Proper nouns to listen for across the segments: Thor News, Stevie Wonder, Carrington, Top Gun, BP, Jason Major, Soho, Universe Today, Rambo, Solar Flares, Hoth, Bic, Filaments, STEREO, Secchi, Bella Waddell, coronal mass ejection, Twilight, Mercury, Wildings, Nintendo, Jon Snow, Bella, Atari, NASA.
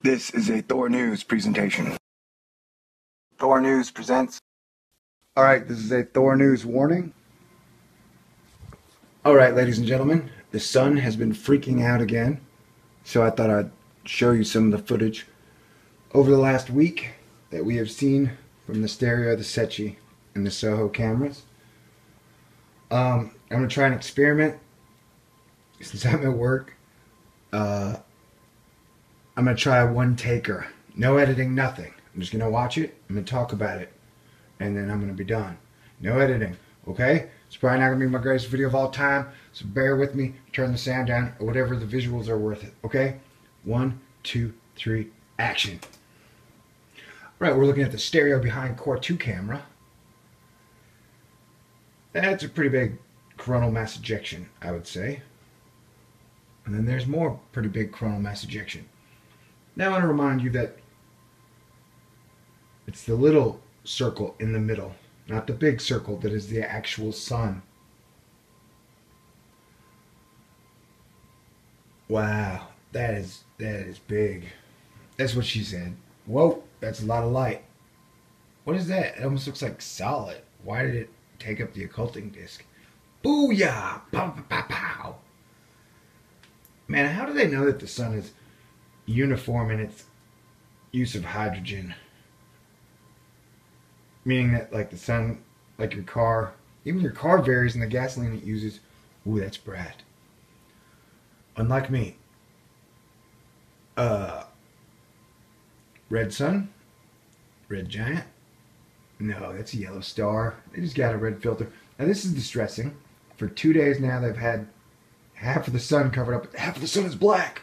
This is a Thor News presentation. Thor News presents... Alright, this is a Thor News warning. Alright, ladies and gentlemen, the sun has been freaking out again, so I thought I'd show you some of the footage over the last week that we have seen from the stereo, the Secchi, and the Soho cameras. I'm going to try an experiment. Since I'm at work, I'm going to try a one-taker. No editing, nothing. I'm just going to watch it, I'm going to talk about it, and then I'm going to be done. No editing, okay? It's probably not going to be my greatest video of all time, so bear with me, turn the sound down, or whatever, the visuals are worth it, okay? 1, 2, 3, action. All right, we're looking at the stereo behind Core 2 camera. That's a pretty big coronal mass ejection, I would say. And then there's more pretty big coronal mass ejection. Now I want to remind you that it's the little circle in the middle, not the big circle that is the actual sun. Wow, that is big. That's what she said. Whoa, that's a lot of light. What is that? It almost looks like solid. Why did it take up the occulting disc? Booyah! Pow, pow, pow. Man, how do they know that the sun is uniform in its use of hydrogen, meaning that like the sun, like your car, even your car varies in the gasoline it uses. Ooh, that's Brad. Unlike me, red sun, red giant, no, that's a yellow star. They just got a red filter. Now this is distressing. For 2 days now they've had half of the sun covered up, half of the sun is black.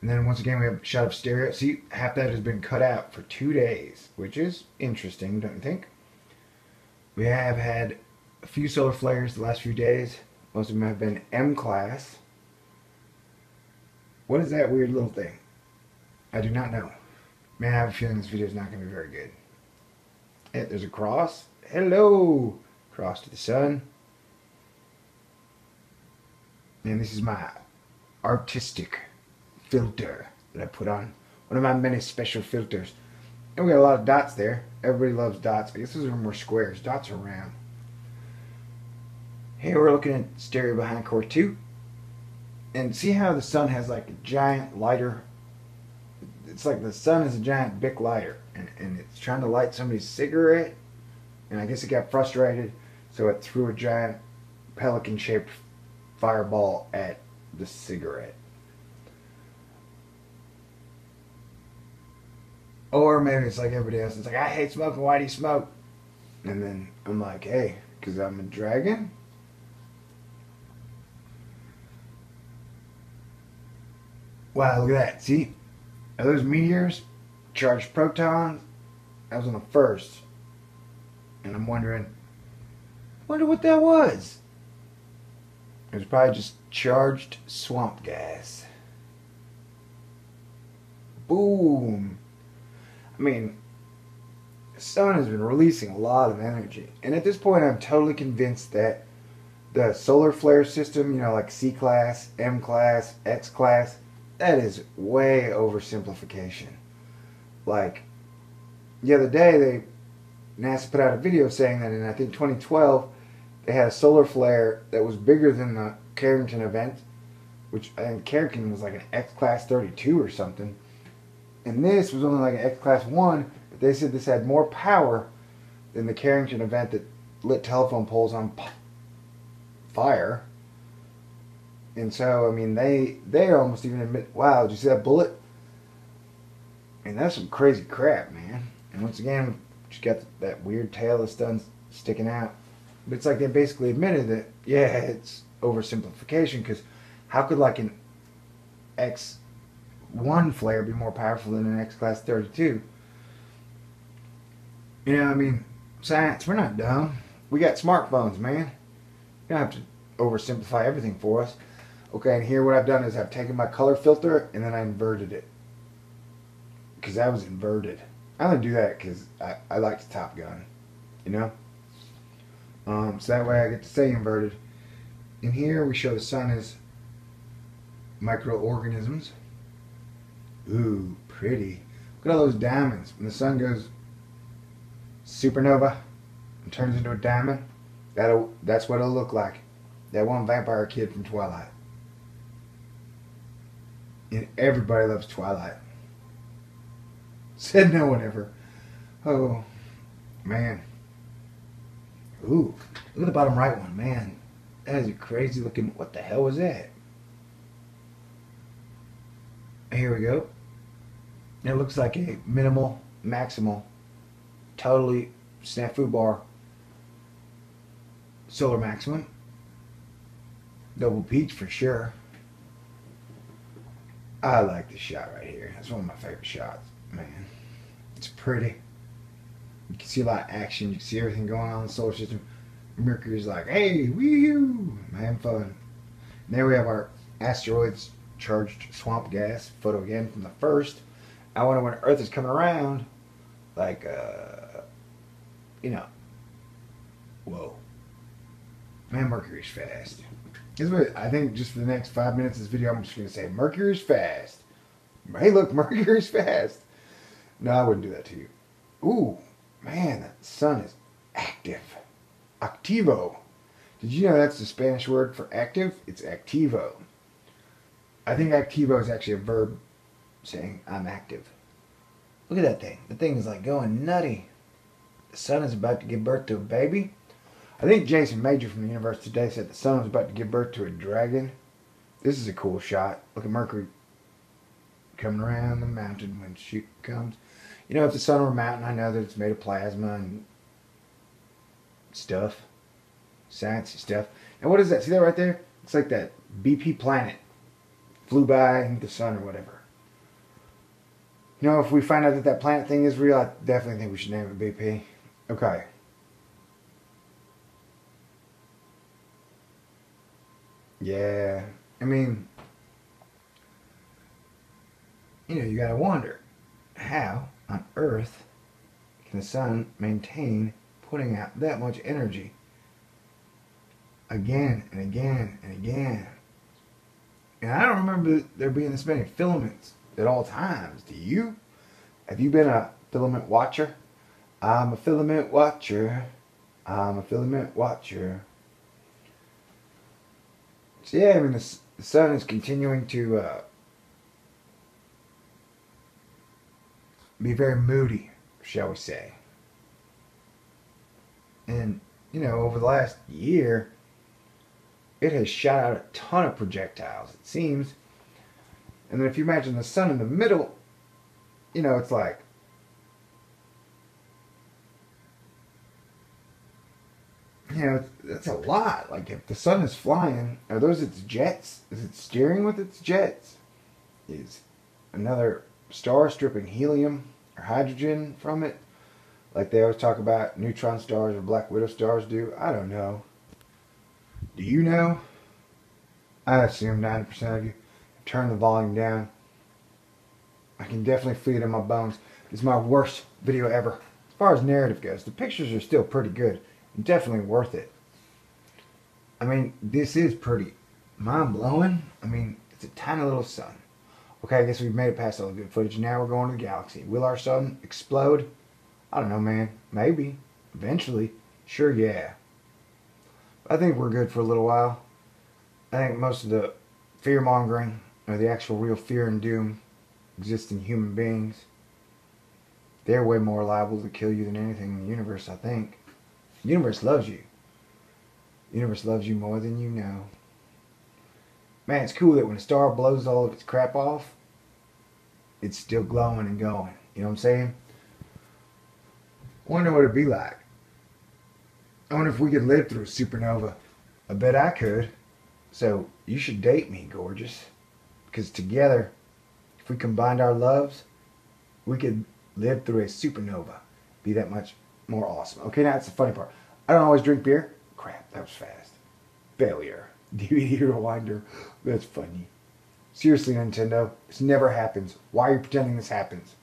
And then once again we have a shot of stereo. See, half that has been cut out for 2 days, which is interesting, don't you think? We have had a few solar flares the last few days. Most of them have been M-class. What is that weird little thing? I do not know. Man, I have a feeling this video is not going to be very good. And there's a cross. Hello! Cross to the sun. And this is my artistic filter that I put on. One of my many special filters. And we got a lot of dots there. Everybody loves dots. I guess those are more squares. Dots are round. Here we're looking at stereo behind Core 2. And see how the sun has like a giant lighter. It's like the sun is a giant Bic lighter. And it's trying to light somebody's cigarette. And I guess it got frustrated. So it threw a giant pelican-shaped fireball at the cigarette. Or maybe it's like everybody else. It's like, I hate smoking. Why do you smoke? And then I'm like, hey, because I'm a dragon. Wow, look at that. See? Are those meteors? Charged protons? I was on the first. And I'm wondering, I wonder what that was. It was probably just charged swamp gas. Boom. I mean, the sun has been releasing a lot of energy. And at this point, I'm totally convinced that the solar flare system, you know, like C-class, M-class, X-class, that is way oversimplification. Like, the other day, NASA put out a video saying that in, I think, 2012, they had a solar flare that was bigger than the Carrington event, which I think Carrington was like an X-Class 32 or something. And this was only like an X-Class 1, but they said this had more power than the Carrington event that lit telephone poles on fire. And so, I mean, they almost even admit, wow, did you see that bullet? And that's some crazy crap, man. And once again, she's got that weird tail that's done sticking out. But it's like they basically admitted that, yeah, it's oversimplification, because how could like an X1 flare be more powerful than an X-Class 32? You know, I mean, science, we're not dumb. We got smartphones, man. You don't have to oversimplify everything for us. Okay, and here what I've done is I've taken my color filter and then I inverted it. Because that was inverted. I only do that because I like the Top Gun, you know? So that way I get to stay inverted. And here we show the sun is microorganisms. Ooh, pretty. Look at all those diamonds. When the sun goes supernova and turns into a diamond, that's what it'll look like. That one vampire kid from Twilight. And everybody loves Twilight. Said no one ever. Oh, man. Ooh, look at the bottom right one, man. That is a crazy looking, what the hell was that? Here we go. It looks like a minimal, maximal, totally snafu bar, solar maximum, double peach for sure. I like this shot right here. That's one of my favorite shots, man. It's pretty. You can see a lot of action. You can see everything going on in the solar system. Mercury's like, hey, wee-hoo, I'm having fun. And there we have our asteroids charged swamp gas photo again from the first. I wonder when Earth is coming around, like, you know, whoa. Man, Mercury's fast. This is what I think just for the next 5 minutes of this video, I'm just going to say, Mercury's fast. Hey, look, Mercury's fast. No, I wouldn't do that to you. Ooh, man, that sun is active. Activo. Did you know that's the Spanish word for active? It's activo. I think activo is actually a verb saying I'm active. Look at that thing. The thing is like going nutty. The sun is about to give birth to a baby. I think Jason Major from the Universe Today said the sun was about to give birth to a dragon. This is a cool shot. Look at Mercury coming around the mountain when she comes. You know, if the sun were a mountain, I know that it's made of plasma and stuff. Sciencey stuff. And what is that? See that right there? It's like that BP planet flew by the sun or whatever. You know, if we find out that that planet thing is real, I definitely think we should name it BP. Okay. Yeah. I mean, you know, you gotta wonder, how on Earth can the sun maintain putting out that much energy again and again and again? And I don't remember there being this many filaments at all times. Do you? Have you been a filament watcher? I'm a filament watcher. I'm a filament watcher. So yeah, I mean, the sun is continuing to be very moody, shall we say. And, you know, over the last year, it has shot out a ton of projectiles, it seems. And then if you imagine the sun in the middle, you know, it's like, you know, that's a lot. Like, if the sun is flying, are those its jets? Is it steering with its jets? Is another star stripping helium or hydrogen from it? Like they always talk about neutron stars or black widow stars do. I don't know. Do you know? I assume 90% of you. Turn the volume down. I can definitely feel it in my bones. It's my worst video ever. As far as narrative goes, the pictures are still pretty good. And definitely worth it. I mean, this is pretty mind-blowing. I mean, it's a tiny little sun. Okay, I guess we've made it past all the good footage. Now we're going to the galaxy. Will our sun explode? I don't know, man. Maybe. Eventually. Sure, yeah. I think we're good for a little while. I think most of the fear-mongering, or the actual real fear and doom, exists in human beings. They're way more liable to kill you than anything in the universe, I think. The universe loves you. The universe loves you more than you know. Man, it's cool that when a star blows all of its crap off, it's still glowing and going. You know what I'm saying? I wonder what it'd be like. I wonder if we could live through a supernova. I bet I could. So, you should date me, gorgeous. Because together, if we combined our loves, we could live through a supernova. Be that much more awesome. Okay, now that's the funny part. I don't always drink beer. Crap, that was fast. Failure. DVD rewinder. That's funny. Seriously, Nintendo. This never happens. Why are you pretending this happens?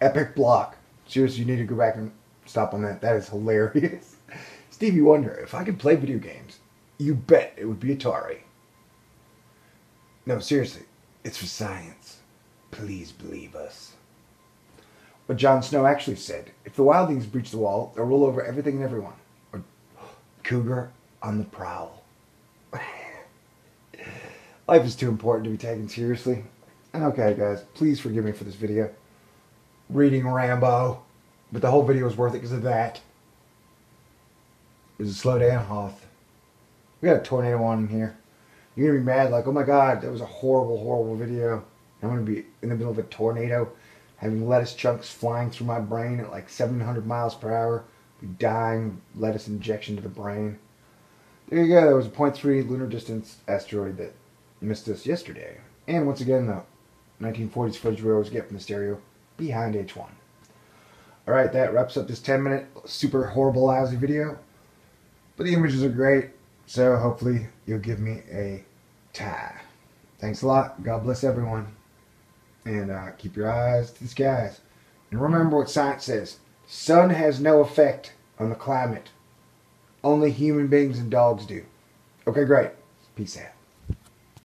Epic block. Seriously, you need to go back and stop on that. That is hilarious. Stevie Wonder. If I could play video games, you bet it would be Atari. No, seriously, it's for science. Please believe us. What Jon Snow actually said, if the Wildings breach the wall, they'll roll over everything and everyone. Or cougar on the prowl. Life is too important to be taken seriously. And okay guys, please forgive me for this video. Reading Rambo. But the whole video was worth it because of that. It was a slow day in Hoth. We got a tornado on here. You're going to be mad like, oh my god, that was a horrible, horrible video. I'm going to be in the middle of a tornado, having lettuce chunks flying through my brain at like 700 miles per hour. Be dying, lettuce injection to the brain. There you go, that was a 0.3 lunar distance asteroid that missed us yesterday. And once again, the 1940s footage we always get from the stereo, behind H1. Alright, that wraps up this 10-minute super horrible lousy video. But the images are great, so hopefully you'll give me a tie. Thanks a lot. God bless everyone. And keep your eyes to the skies. And remember what science says. Sun has no effect on the climate. Only human beings and dogs do. Okay, great. Peace out.